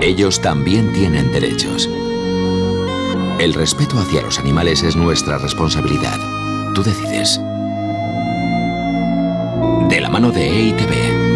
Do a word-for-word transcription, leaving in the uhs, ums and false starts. Ellos también tienen derechos. El respeto hacia los animales es nuestra responsabilidad. Tú decides. De la mano de E I Te Be.